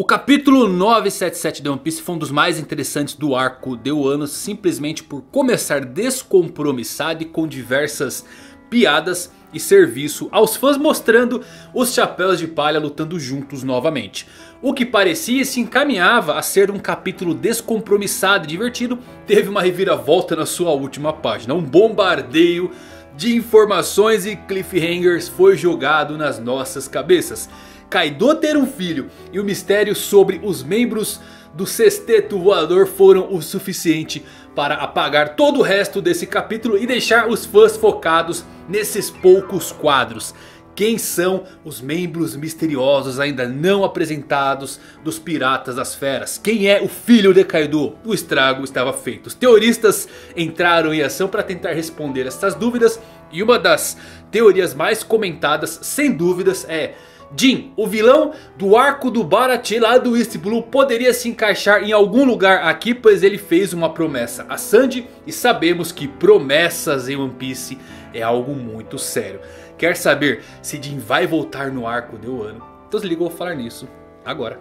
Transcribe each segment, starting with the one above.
O capítulo 977 de One Piece foi um dos mais interessantes do arco de Wano, simplesmente por começar descompromissado e com diversas piadas e serviço aos fãs, mostrando os Chapéus de Palha lutando juntos novamente. O que parecia e se encaminhava a ser um capítulo descompromissado e divertido teve uma reviravolta na sua última página. Um bombardeio de informações e cliffhangers foi jogado nas nossas cabeças. Kaido ter um filho e o mistério sobre os membros do sexteto voador foram o suficiente para apagar todo o resto desse capítulo e deixar os fãs focados nesses poucos quadros. Quem são os membros misteriosos ainda não apresentados dos Piratas das Feras? Quem é o filho de Kaido? O estrago estava feito. Os teoristas entraram em ação para tentar responder essas dúvidas. E uma das teorias mais comentadas, sem dúvidas, é: Gin, o vilão do arco do Baratie lá do East Blue, poderia se encaixar em algum lugar aqui, pois ele fez uma promessa a Sanji e sabemos que promessas em One Piece é algo muito sério. Quer saber se Gin vai voltar no arco de Wano? Então se liga, eu vou falar nisso agora.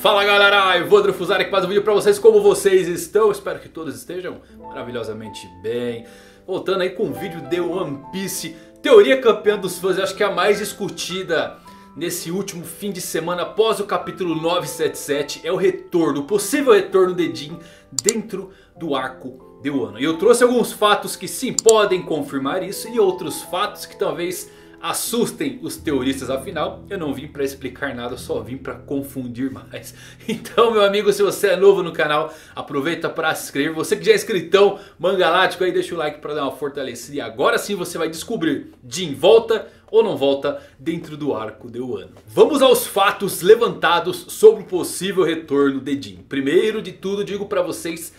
Fala galera, Evandro Fuzari aqui mais um vídeo pra vocês. Como vocês estão? Espero que todos estejam maravilhosamente bem. Voltando aí com o vídeo de One Piece, teoria campeã dos fãs, eu acho que é a mais discutida nesse último fim de semana após o capítulo 977. É o retorno, o possível retorno de Gin dentro do arco de Wano. E eu trouxe alguns fatos que sim podem confirmar isso e outros fatos que talvez assustem os teoristas, afinal eu não vim para explicar nada, eu só vim para confundir mais. Então meu amigo, se você é novo no canal, aproveita para se inscrever. Você que já é inscritão, mangalático aí, deixa o like para dar uma fortalecida. E agora sim você vai descobrir: Gin volta ou não volta dentro do arco de Wano. Vamos aos fatos levantados sobre o possível retorno de Gin. Primeiro de tudo, digo para vocês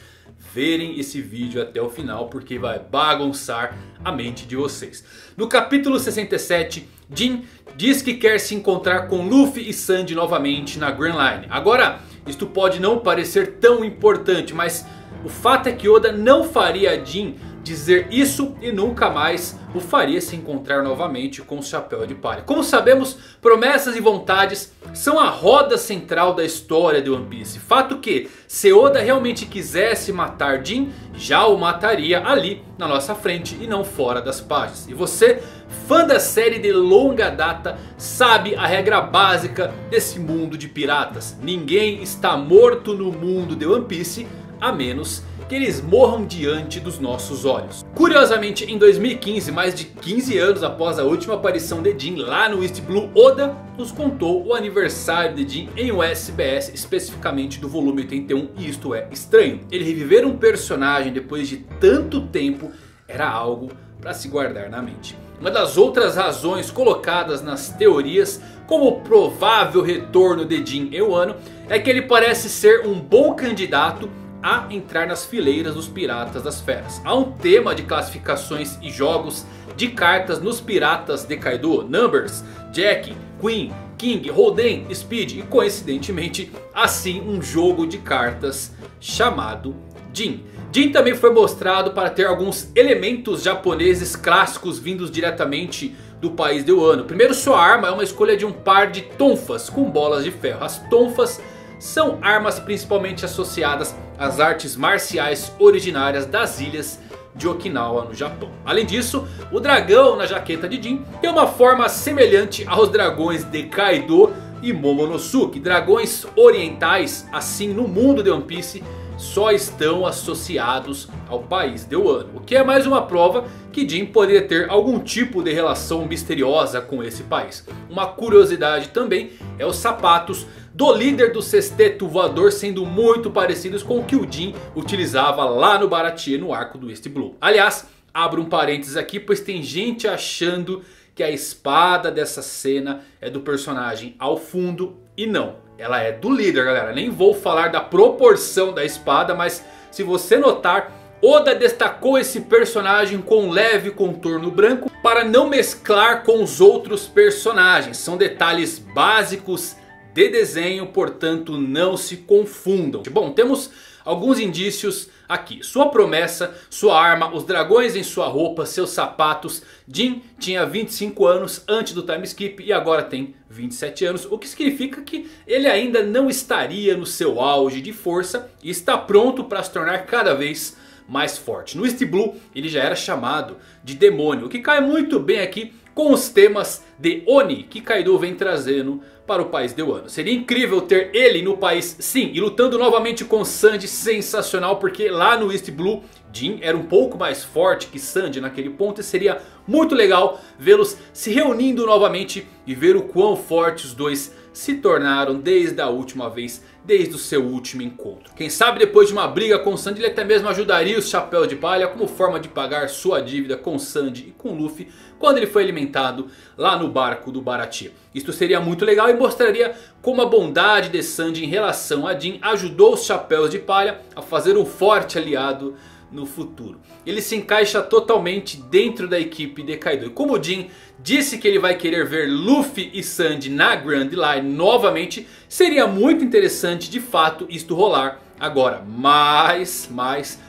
verem esse vídeo até o final, porque vai bagunçar a mente de vocês. No capítulo 67, Gin diz que quer se encontrar com Luffy e Sandy novamente na Grand Line. Agora, isto pode não parecer tão importante, mas o fato é que Oda não faria Gin dizer isso e nunca mais o faria se encontrar novamente com o Chapéu de Palha. Como sabemos, promessas e vontades são a roda central da história de One Piece. Fato que, se Oda realmente quisesse matar Gin, já o mataria ali na nossa frente e não fora das páginas. E você, fã da série de longa data, sabe a regra básica desse mundo de piratas: ninguém está morto no mundo de One Piece, a menos que eles morram diante dos nossos olhos. Curiosamente, em 2015, mais de 15 anos após a última aparição de Gin lá no East Blue, Oda nos contou o aniversário de Gin em um SBS, especificamente do volume 81, e isto é estranho. Ele reviver um personagem depois de tanto tempo era algo para se guardar na mente. Uma das outras razões colocadas nas teorias como provável retorno de Gin em Wano é que ele parece ser um bom candidato a entrar nas fileiras dos Piratas das Feras. Há um tema de classificações e jogos de cartas nos Piratas de Kaido: Numbers, Jack, Queen, King, Roden, Speed e coincidentemente assim um jogo de cartas chamado Gin. Gin também foi mostrado para ter alguns elementos japoneses clássicos vindos diretamente do país de Wano. Primeiro, sua arma é uma escolha de um par de tonfas com bolas de ferro. As tonfas são armas principalmente associadas às artes marciais originárias das ilhas de Okinawa no Japão. Além disso, o dragão na jaqueta de Gin tem uma forma semelhante aos dragões de Kaido e Momonosuke. Dragões orientais, assim no mundo de One Piece, só estão associados ao país de Wano, o que é mais uma prova que Gin poderia ter algum tipo de relação misteriosa com esse país. Uma curiosidade também é os sapatos do líder do sexteto voador sendo muito parecidos com o que o Gin utilizava lá no Baratie no arco do East Blue. Aliás, abro um parênteses aqui, pois tem gente achando que a espada dessa cena é do personagem ao fundo, e não, ela é do líder, galera. Nem vou falar da proporção da espada, mas se você notar, Oda destacou esse personagem com um leve contorno branco para não mesclar com os outros personagens. São detalhes básicos de desenho, portanto não se confundam. Bom, temos alguns indícios aqui. Sua promessa, sua arma, os dragões em sua roupa, seus sapatos. Gin tinha 25 anos antes do time skip e agora tem 27 anos. O que significa que ele ainda não estaria no seu auge de força e está pronto para se tornar cada vez mais forte. No East Blue ele já era chamado de demônio, o que cai muito bem aqui com os temas de Oni que Kaido vem trazendo para o país de Wano. Seria incrível ter ele no país, sim. E lutando novamente com Sanji, sensacional. Porque lá no East Blue, Gin era um pouco mais forte que Sanji naquele ponto. E seria muito legal vê-los se reunindo novamente e ver o quão fortes os dois se tornaram desde a última vez, desde o seu último encontro. Quem sabe depois de uma briga com Sanji ele até mesmo ajudaria os Chapéus de Palha como forma de pagar sua dívida com Sanji e com Luffy quando ele foi alimentado lá no barco do Baratie. Isto seria muito legal e mostraria como a bondade de Sanji em relação a Gin ajudou os Chapéus de Palha a fazer um forte aliado no futuro. Ele se encaixa totalmente dentro da equipe de Kaido. E como o Gin disse que ele vai querer ver Luffy e Sanji na Grand Line novamente, seria muito interessante de fato isto rolar agora. Mas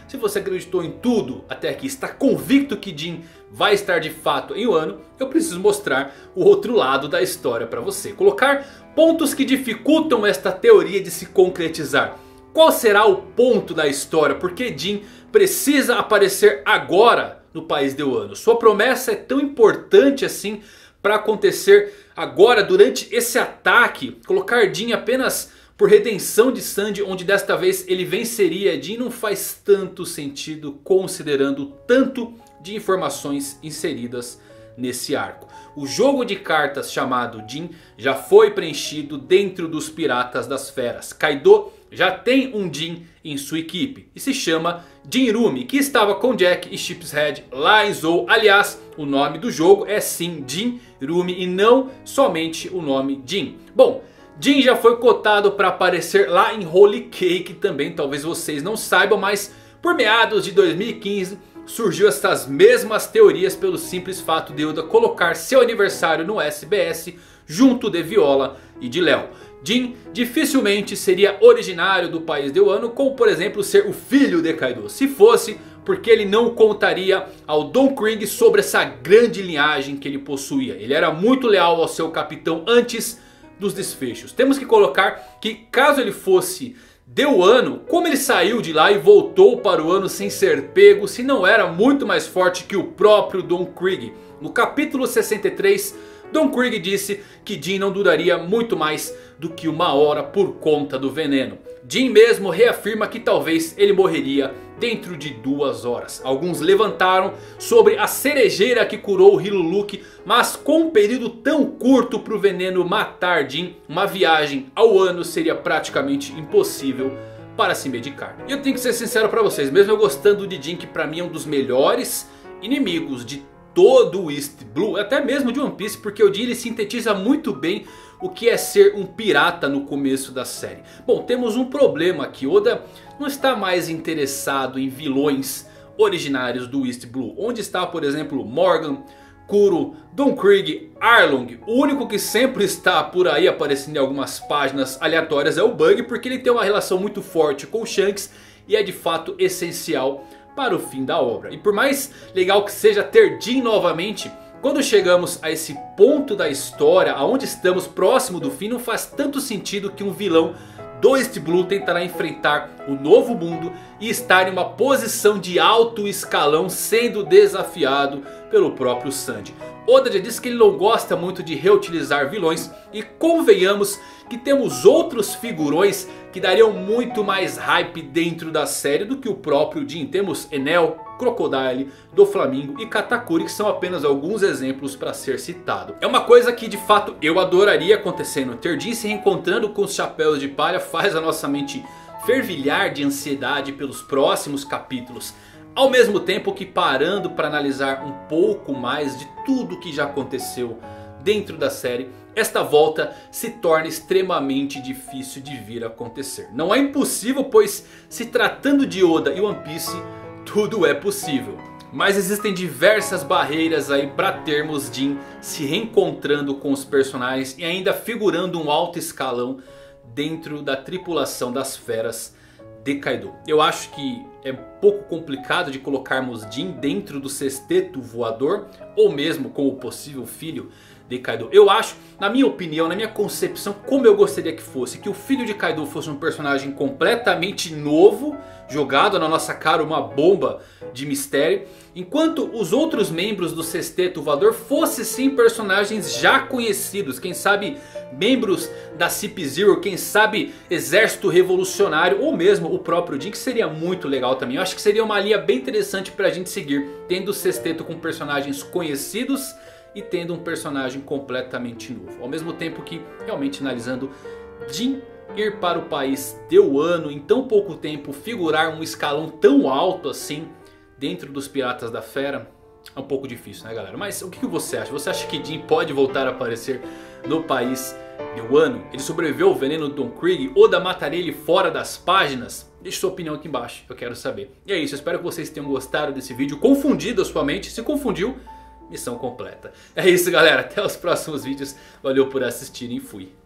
se você acreditou em tudo até aqui, está convicto que Gin vai estar de fato em Wano, eu preciso mostrar o outro lado da história para você. Colocar pontos que dificultam esta teoria de se concretizar. Qual será o ponto da história? Porque Gin precisa aparecer agora no país de Wano. Sua promessa é tão importante assim para acontecer agora durante esse ataque. Colocar Gin apenas por redenção de Sanji, onde desta vez ele venceria Gin, não faz tanto sentido considerando o tanto de informações inseridas nesse arco. O jogo de cartas chamado Gin já foi preenchido dentro dos Piratas das Feras. Kaido já tem um Gin em sua equipe e se chama Gin Rummy, que estava com Jack e Chipshead lá em Zo. Aliás, o nome do jogo é sim Gin Rummy e não somente o nome Gin. Bom, Gin já foi cotado para aparecer lá em Holy Cake também, talvez vocês não saibam, mas por meados de 2015 surgiu essas mesmas teorias pelo simples fato de Oda colocar seu aniversário no SBS junto de Viola e de Léo. Gin dificilmente seria originário do país de Wano, como por exemplo ser o filho de Kaido. Se fosse, porque ele não contaria ao Don Krieg sobre essa grande linhagem que ele possuía. Ele era muito leal ao seu capitão antes dos desfechos. Temos que colocar que caso ele fosse de Wano, como ele saiu de lá e voltou para o Wano sem ser pego, se não era muito mais forte que o próprio Don Krieg? No capítulo 63... Don Krieg disse que Gin não duraria muito mais do que uma hora por conta do veneno. Gin mesmo reafirma que talvez ele morreria dentro de 2 horas. Alguns levantaram sobre a cerejeira que curou o Hiruluk, mas com um período tão curto para o veneno matar Gin, uma viagem ao ano seria praticamente impossível para se medicar. E eu tenho que ser sincero para vocês, mesmo eu gostando de Gin, que para mim é um dos melhores inimigos de todo o East Blue, até mesmo de One Piece, porque o Gin ele sintetiza muito bem o que é ser um pirata no começo da série. Bom, temos um problema aqui. Oda não está mais interessado em vilões originários do East Blue. Onde está, por exemplo, Morgan, Kuro, Don Krieg, Arlong. O único que sempre está por aí aparecendo em algumas páginas aleatórias é o Bug, porque ele tem uma relação muito forte com o Shanks e é de fato essencial para o fim da obra. E por mais legal que seja ter Gin novamente, quando chegamos a esse ponto da história, aonde estamos próximo do fim, não faz tanto sentido que um vilão do East Blue tentará enfrentar o novo mundo e estar em uma posição de alto escalão sendo desafiado pelo próprio Sanji. Oda já disse que ele não gosta muito de reutilizar vilões e convenhamos que temos outros figurões que dariam muito mais hype dentro da série do que o próprio Gin. Temos Enel, Crocodile, Doflamingo e Katakuri, que são apenas alguns exemplos para ser citado. É uma coisa que de fato eu adoraria acontecendo. Ter Gin se reencontrando com os Chapéus de Palha faz a nossa mente fervilhar de ansiedade pelos próximos capítulos. Ao mesmo tempo que parando para analisar um pouco mais de tudo que já aconteceu dentro da série, esta volta se torna extremamente difícil de vir a acontecer. Não é impossível, pois se tratando de Oda e One Piece, tudo é possível. Mas existem diversas barreiras aí para termos Gin se reencontrando com os personagens e ainda figurando um alto escalão dentro da tripulação das feras de Kaido. Eu acho que é pouco complicado de colocarmos Gin dentro do sexteto voador, ou mesmo como possível filho de Kaido. Eu acho, na minha opinião, na minha concepção, como eu gostaria que fosse, que o filho de Kaido fosse um personagem completamente novo, jogado na nossa cara uma bomba de mistério, enquanto os outros membros do sexteto voador fossem sim personagens já conhecidos, quem sabe membros da CP Zero, quem sabe Exército Revolucionário, ou mesmo o próprio Gin, que seria muito legal também. Eu acho que seria uma linha bem interessante pra gente seguir, tendo o sexteto com personagens conhecidos e tendo um personagem completamente novo. Ao mesmo tempo que, realmente analisando, Gin ir para o país de Wano em tão pouco tempo, figurar um escalão tão alto assim dentro dos Piratas da Fera, é um pouco difícil, né, galera? Mas o que você acha? Você acha que Gin pode voltar a aparecer no país de Wano? Ele sobreviveu ao veneno do Don Krieg? Oda mataria ele fora das páginas? Deixe sua opinião aqui embaixo, eu quero saber. E é isso, eu espero que vocês tenham gostado desse vídeo. Confundido a sua mente, se confundiu, missão completa. É isso, galera, até os próximos vídeos. Valeu por assistirem e fui.